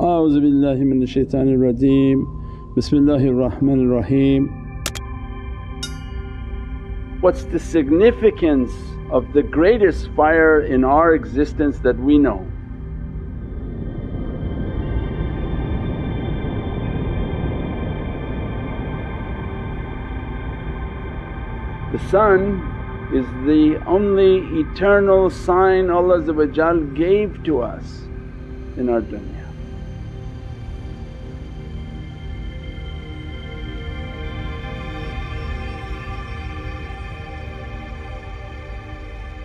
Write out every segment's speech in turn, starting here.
A'udhu billahi minash shaitanir rajeem. Bismillahir Rahmanir Raheem. What's the significance of the greatest fire in our existence that we know? The sun is the only eternal sign Allah gave to us in our dunya.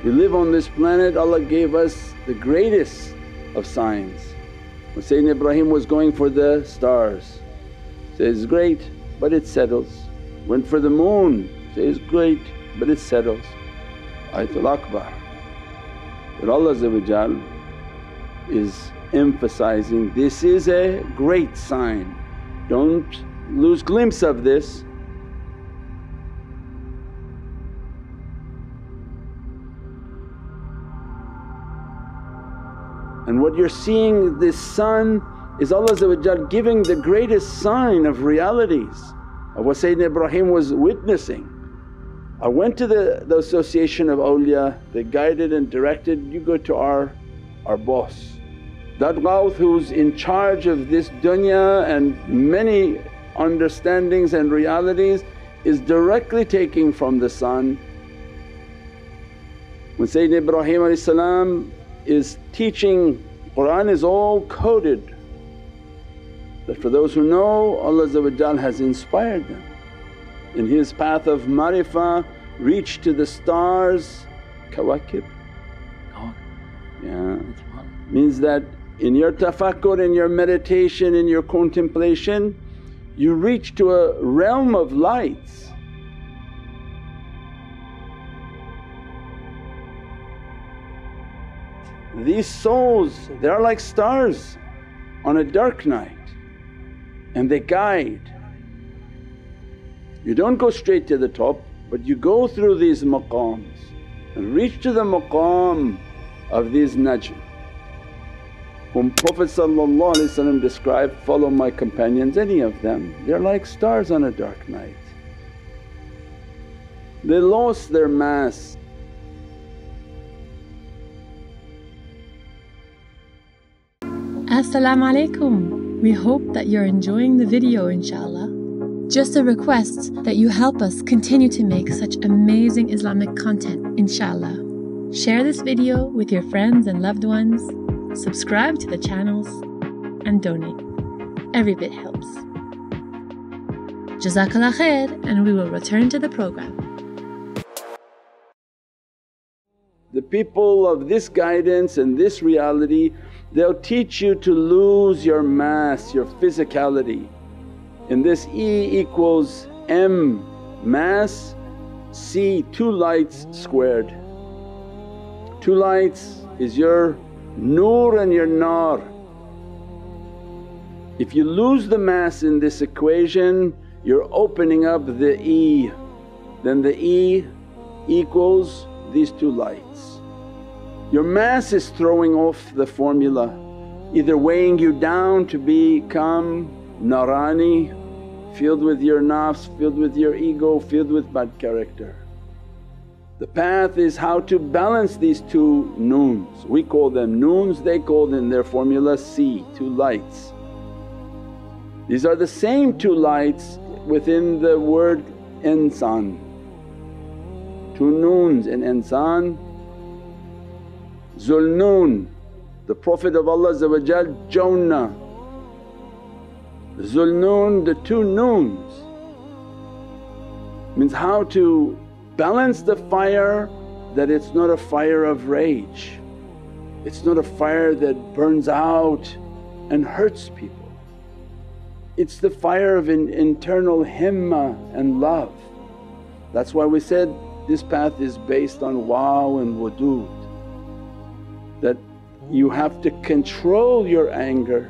We live on this planet, Allah gave us the greatest of signs. When Sayyidina Ibrahim was going for the stars, says, great but it settles. Went for the moon, says, great but it settles. Ayatul Akbar. But Allah is emphasizing this is a great sign, don't lose glimpse of this. And what you're seeing, this sun is Allah giving the greatest sign of realities of what Sayyidina Ibrahim was witnessing. I went to the association of awliya, they guided and directed, you go to our boss. That Gawth who's in charge of this dunya and many understandings and realities is directly taking from the sun. When Sayyidina Ibrahim is teaching, Qur'an is all coded, that for those who know Allah has inspired them. In his path of marifah, reach to the stars, kawakib. Yeah. Means that in your tafakkur, in your meditation, in your contemplation, you reach to a realm of lights. These souls, they are like stars on a dark night and they guide. You don't go straight to the top, but you go through these maqams and reach to the maqam of these najm, whom Prophet described, follow my companions, any of them, they're like stars on a dark night. They lost their mass. As-salamu alaykum. We hope that you're enjoying the video, inshaAllah. Just a request that you help us continue to make such amazing Islamic content, inshaAllah. Share this video with your friends and loved ones, subscribe to the channels and donate. Every bit helps. Jazakallah khair, and we will return to the program. The people of this guidance and this reality, they'll teach you to lose your mass, your physicality. In this E=m mass, C two lights squared. Two lights is your nur and your nar. If you lose the mass in this equation, you're opening up the E, then the E equals these two lights. Your mass is throwing off the formula, either weighing you down to become narani, filled with your nafs, filled with your ego, filled with bad character. The path is how to balance these two noons. We call them noons, they call in their formula C, two lights. These are the same two lights within the word insan, two noons in insan. Zul Noon, the Prophet of Allah, Jonah. Zul Noon, the two noons, means how to balance the fire, that it's not a fire of rage, it's not a fire that burns out and hurts people. It's the fire of an internal himmah and love. That's why we said this path is based on waw and wudood, that you have to control your anger.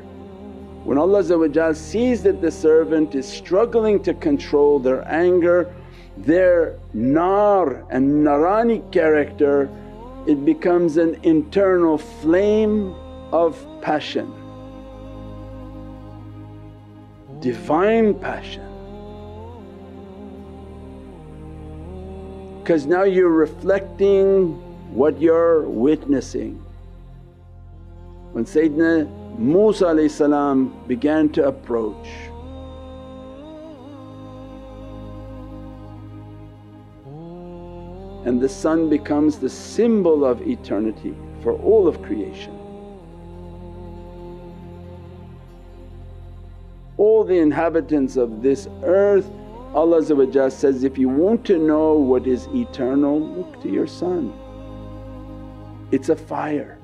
When Allah sees that the servant is struggling to control their anger, their nar and narani character, it becomes an internal flame of passion. divine passion. Because now you're reflecting what you're witnessing. When Sayyidina Musa alayhi salam began to approach, and the sun becomes the symbol of eternity for all of creation. All the inhabitants of this earth, Allah says, if you want to know what is eternal, look to your sun. It's a fire,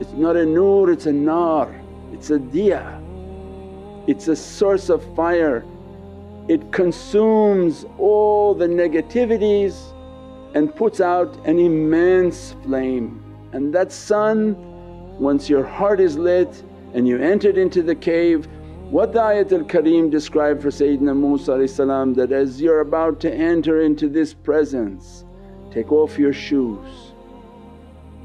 it's not a nur, it's a nar, it's a diya, it's a source of fire. It consumes all the negativities and puts out an immense flame. And that sun, once your heart is lit and you entered into the cave, what the Ayatul Kareem described for Sayyidina Musa ﷺ, that as you're about to enter into this presence, take off your shoes,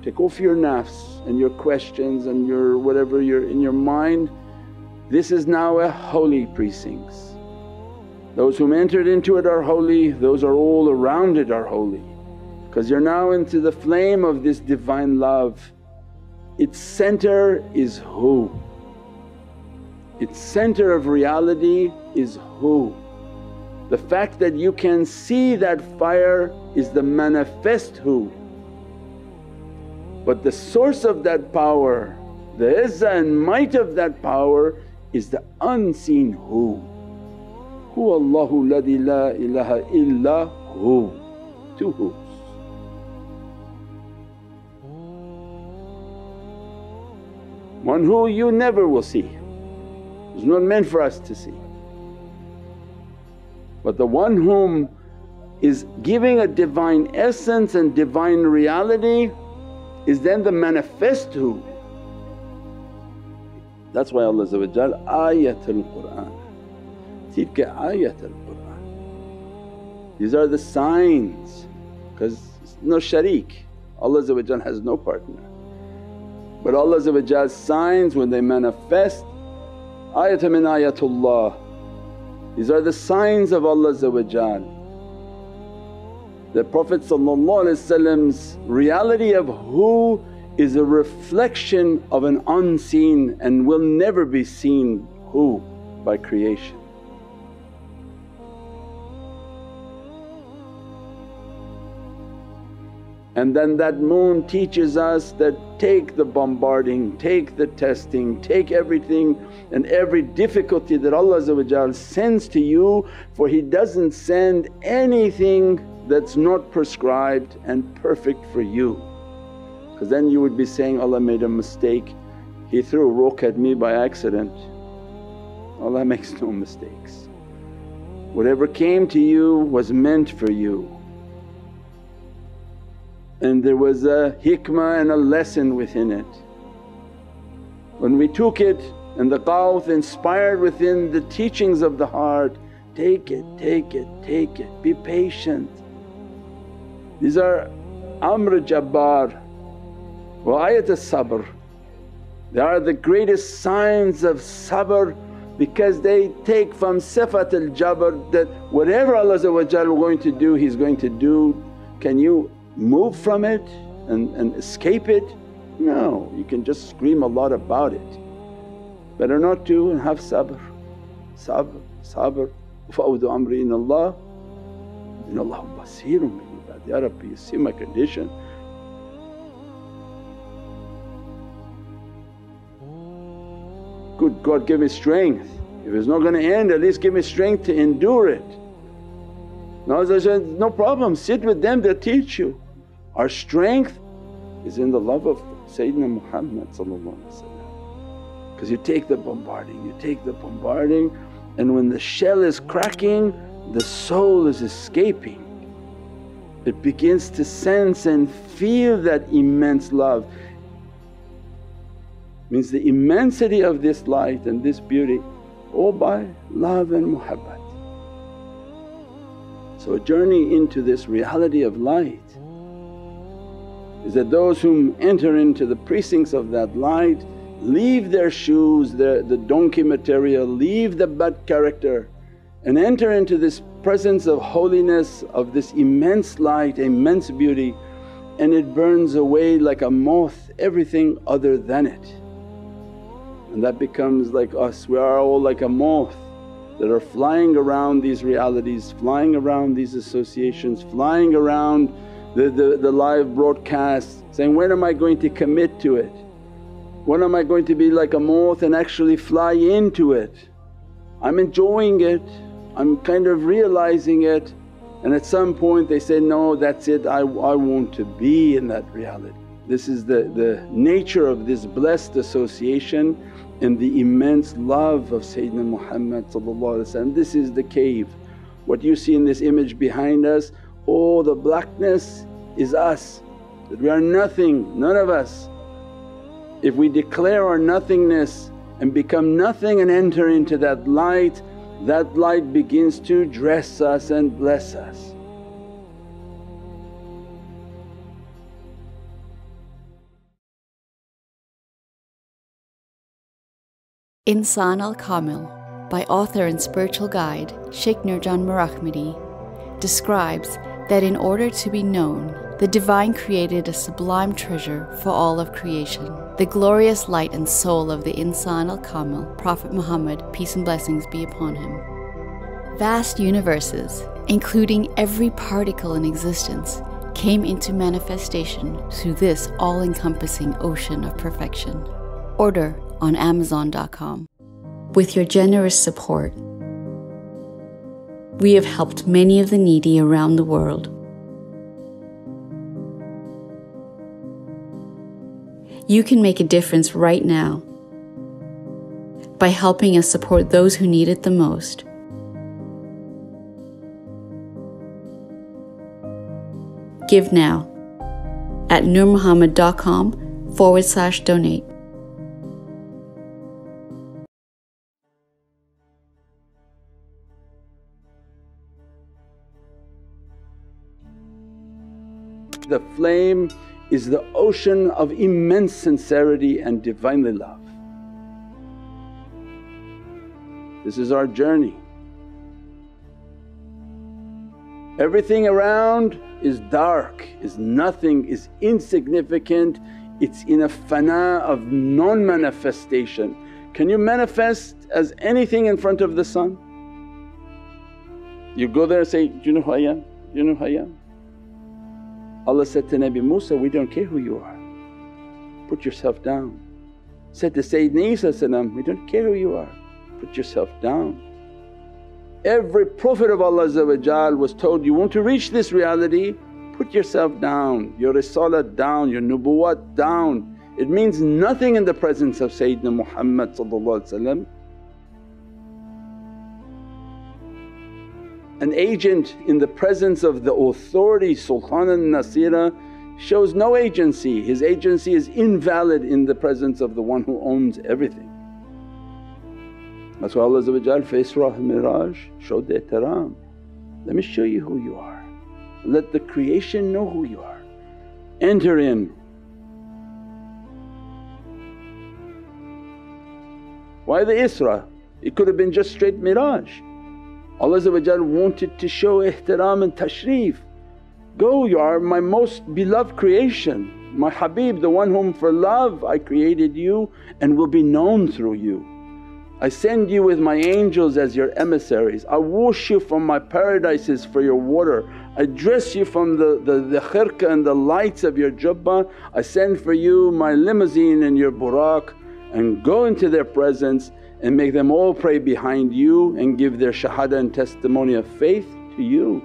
take off your nafs and your questions and your whatever you're in your mind. This is now a holy precincts. Those whom entered into it are holy, those are all around it are holy, because you're now into the flame of this Divine Love. Its centre is who? Its centre of reality is who? The fact that you can see that fire is the manifest who, but the source of that power, the izzah and might of that power is the unseen who. Huwa Allahu ladhi la ilaha illa hu, two who's. One who you never will see, it's not meant for us to see. But the one whom is giving a divine essence and divine reality is then the manifest who. That's why Allah Ayatul Qur'an. These are the signs, because no sharik, Allah has no partner. But Allah's signs, when they manifest, ayatun min ayatullah, these are the signs of Allah. The Prophet's reality of who is a reflection of an unseen and will never be seen who by creation. And then that moon teaches us that take the bombarding, take the testing, take everything and every difficulty that Allah sends to you, for He doesn't send anything that's not prescribed and perfect for you. Because then you would be saying, Allah made a mistake, He threw a rock at me by accident. Allah makes no mistakes. Whatever came to you was meant for you. And there was a hikmah and a lesson within it. When we took it and the Qawth inspired within the teachings of the heart, take it, take it, take it, be patient. These are Amr Jabbar wa Ayat al-Sabr. They are the greatest signs of sabr, because they take from Sifat al-Jabr that whatever Allah is going to do, He's going to do. Can you move from it and escape it? No, you can just scream a lot about it. Better not to, and have sabr, sabr, sabr. Fa'awdu amri inallah, inallahu basirun bi ibad. Ya Rabbi, you see my condition. Good God, give me strength. If it's not going to end, at least give me strength to endure it. No, no problem, sit with them, they'll teach you. Our strength is in the love of Sayyidina Muhammad, because you take the bombarding, you take the bombarding, and when the shell is cracking, the soul is escaping. It begins to sense and feel that immense love. Means the immensity of this light and this beauty all by love and muhabbat. So a journey into this reality of light is that those whom enter into the precincts of that light leave their shoes, the donkey material, leave the bad character and enter into this presence of holiness, of this immense light, immense beauty, and it burns away like a moth everything other than it. And that becomes like us, we are all like a moth that are flying around these realities, flying around these associations, flying around the live broadcast, saying, when am I going to commit to it? When am I going to be like a moth and actually fly into it? I'm enjoying it, I'm kind of realising it, and at some point they say, no, that's it, I want to be in that reality. This is the nature of this blessed association and the immense love of Sayyidina Muhammad. This is the cave. What you see in this image behind us, all the blackness is us, that we are nothing, none of us. If we declare our nothingness and become nothing and enter into that light begins to dress us and bless us. Insan Al-Kamil by author and spiritual guide Shaykh Nurjan Mirahmadi describes that in order to be known, the Divine created a sublime treasure for all of creation. The glorious light and soul of the Insan Al-Kamil, Prophet Muhammad, peace and blessings be upon him. Vast universes, including every particle in existence, came into manifestation through this all-encompassing ocean of perfection. Order on Amazon.com. With your generous support, we have helped many of the needy around the world. You can make a difference right now by helping us support those who need it the most. Give now at NurMuhammad.com/donate. The flame is the ocean of immense sincerity and Divinely Love. This is our journey. Everything around is dark, is nothing, is insignificant, it's in a fana of non-manifestation. Can you manifest as anything in front of the sun? You go there and say, do you know who I am? Do you know who I am? Allah said to Nabi Musa, we don't care who you are, put yourself down. Said to Sayyidina Isa, we don't care who you are, put yourself down. Every Prophet of Allah was told, you want to reach this reality, put yourself down, your risalat down, your nubuwwat down. It means nothing in the presence of Sayyidina Muhammad. An agent in the presence of the authority Sultan al-Nasira shows no agency, his agency is invalid in the presence of the one who owns everything. That's why Allah fi Isra al-Miraj showed the ihtiram, let me show you who you are, let the creation know who you are, enter in. Why the Isra? It could have been just straight Miraj. Allah wanted to show ihtiram and tashrif, go, you are my most beloved creation, my Habib, the one whom for love I created you and will be known through you. I send you with my angels as your emissaries, I wash you from my paradises for your water, I dress you from the khirqah and the lights of your jubbah, I send for you my limousine and your buraq, and go into their presence and make them all pray behind you and give their shahada and testimony of faith to you.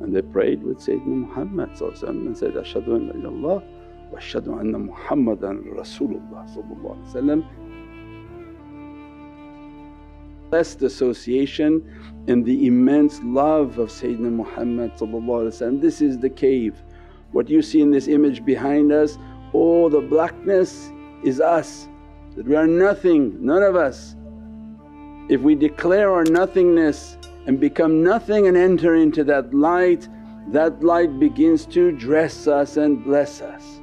And they prayed with Sayyidina Muhammad and said, Ashhadu an la ilaha illallah wa ashhadu anna Muhammadan Rasulullah. Blessed association and the immense love of Sayyidina Muhammad. This is the cave. What you see in this image behind us, all the blackness is us, that we are nothing, none of us. If we declare our nothingness and become nothing and enter into that light begins to dress us and bless us.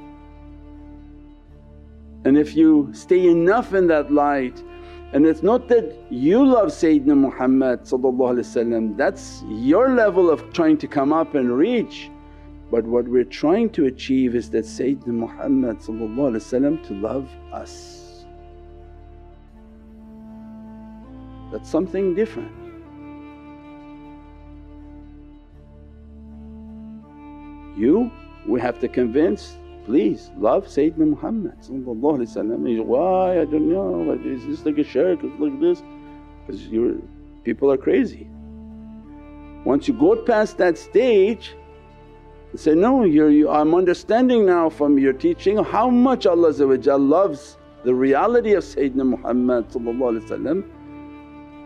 And if you stay enough in that light, and it's not that you love Sayyidina Muhammad, that's your level of trying to come up and reach, but what we're trying to achieve is that Sayyidina Muhammad to love us. That's something different. You, we have to convince, please love Sayyidina Muhammad. He's, why? I don't know, is this like a shirk, it's like this? Because people are crazy. Once you go past that stage and say, no, I'm understanding now from your teaching how much Allah loves the reality of Sayyidina Muhammad,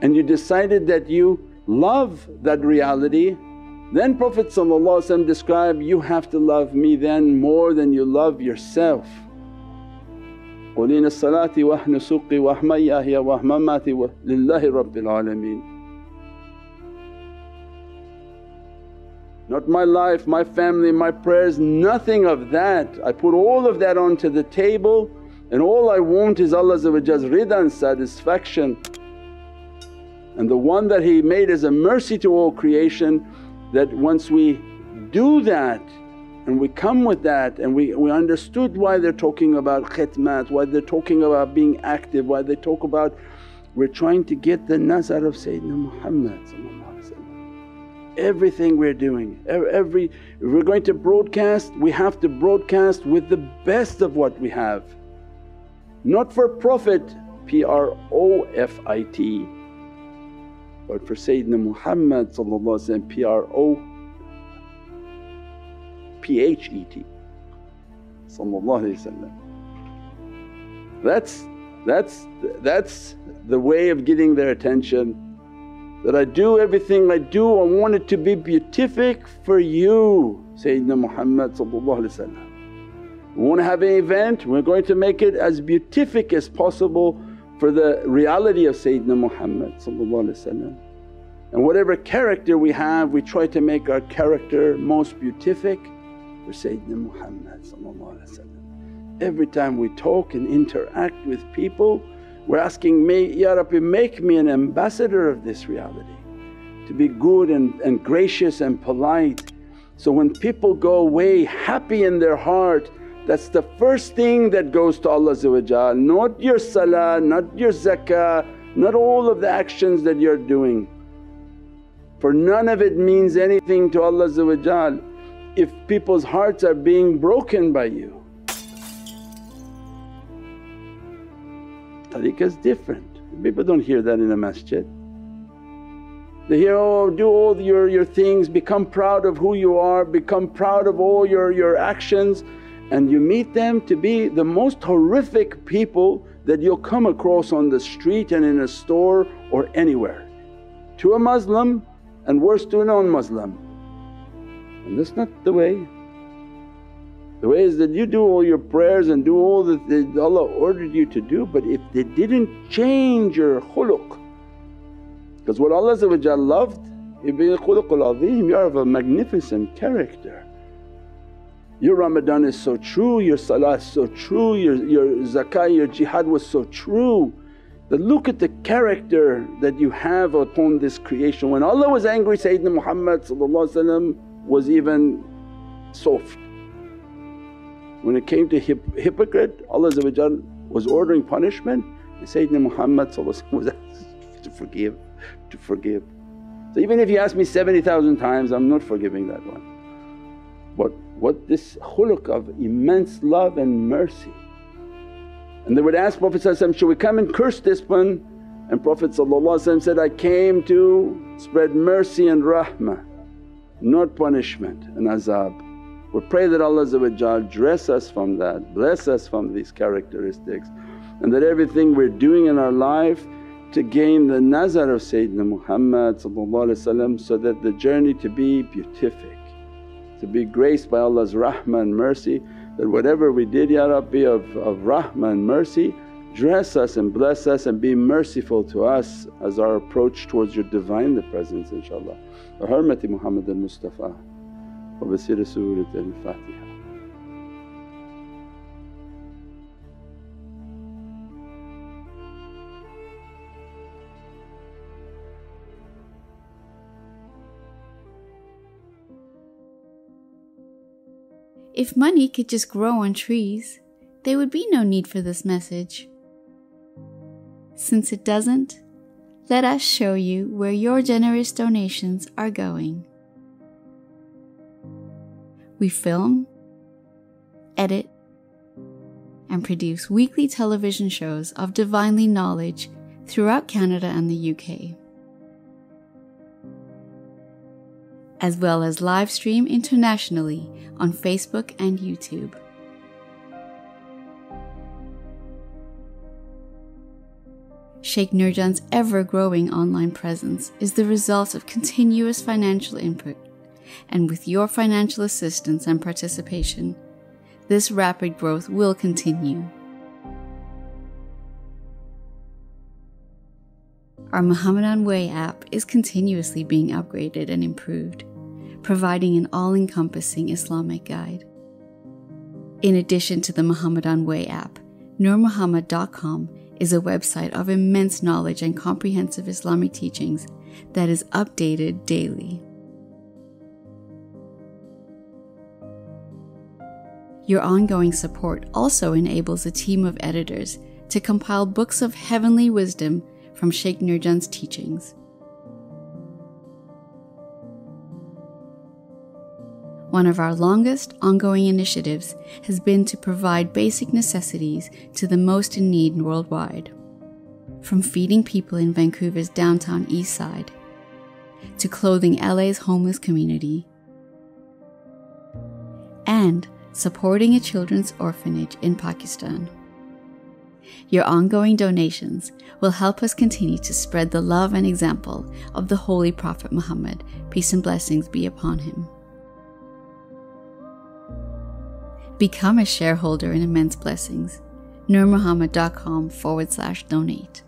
and you decided that you love that reality. Then Prophet described, you have to love me then more than you love yourself. قُلْ إِنَ الصَّلَاةِ وَحْنُ سُقِّي وَحْمَيَّهِيَ وَحْمَمَّاتِ لِلَّهِ رَبِّ الْعَالَمِينَ. Not my life, my family, my prayers, nothing of that. I put all of that onto the table and all I want is Allah's rida and satisfaction. And the one that He made is a mercy to all creation, that once we do that and we come with that and we understood why they're talking about khidmat, why they're talking about being active, why they talk about… we're trying to get the nazar of Sayyidina Muhammad. Everything we're doing, if we're going to broadcast, we have to broadcast with the best of what we have. Not for profit, P-R-O-F-I-T. But for Sayyidina Muhammad P-R-O-P-H-E-T. That's the way of getting their attention, that I do everything I do, I want it to be beatific for you, Sayyidina Muhammad. We want to have an event, we're going to make it as beatific as possible for the reality of Sayyidina Muhammad. And whatever character we have, we try to make our character most beatific for Sayyidina Muhammad. Every time we talk and interact with people, we're asking, Ya Rabbi, make me an ambassador of this reality, to be good and gracious and polite. So when people go away happy in their heart, that's the first thing that goes to Allah, not your salah, not your zakah, not all of the actions that you're doing. For none of it means anything to Allah if people's hearts are being broken by you. Tariqah is different, people don't hear that in a masjid. They hear, oh, do all your things, become proud of who you are, become proud of all your actions. And you meet them to be the most horrific people that you'll come across on the street and in a store or anywhere, to a Muslim and worse to a non-Muslim. And that's not the way. The way is that you do all your prayers and do all that Allah ordered you to do, but if they didn't change your khuluq, because what Allah loved, you be khuluqul azim, you are of a magnificent character. Your Ramadan is so true, your salah is so true, your zakah, your jihad was so true, that look at the character that you have upon this creation. When Allah was angry, Sayyidina Muhammad was even soft. When it came to hypocrite, Allah was ordering punishment and Sayyidina Muhammad was asked to forgive. So even if you ask me 70,000 times, I'm not forgiving that one. But what this khuluq of immense love and mercy. And they would ask Prophet, should we come and curse this one? And Prophet said, I came to spread mercy and rahmah, not punishment and azab. We pray that Allah dress us from that, bless us from these characteristics, and that everything we're doing in our life to gain the nazar of Sayyidina Muhammad, so that the journey to be beatific, to be graced by Allah's rahmah and mercy, that whatever we did, Ya Rabbi, of rahmah and mercy, dress us and bless us and be merciful to us as our approach towards your Divine the Presence, inshaAllah. Bi hurmati Muhammad al-Mustafa wa bi siri Surat al-Fatiha. If money could just grow on trees, there would be no need for this message. Since it doesn't, let us show you where your generous donations are going. We film, edit, and produce weekly television shows of divinely knowledge throughout Canada and the UK, as well as live stream internationally on Facebook and YouTube. Shaykh Nurjan's ever-growing online presence is the result of continuous financial input, and with your financial assistance and participation, this rapid growth will continue. Our Muhammadan Way app is continuously being upgraded and improved, providing an all-encompassing Islamic guide. In addition to the Muhammadan Way app, NurMuhammad.com is a website of immense knowledge and comprehensive Islamic teachings that is updated daily. Your ongoing support also enables a team of editors to compile books of heavenly wisdom from Shaykh Nurjan's teachings. One of our longest ongoing initiatives has been to provide basic necessities to the most in need worldwide, from feeding people in Vancouver's downtown east side, to clothing LA's homeless community, and supporting a children's orphanage in Pakistan. Your ongoing donations will help us continue to spread the love and example of the Holy Prophet Muhammad, peace and blessings be upon him. Become a shareholder in immense blessings. NurMuhammad.com/donate.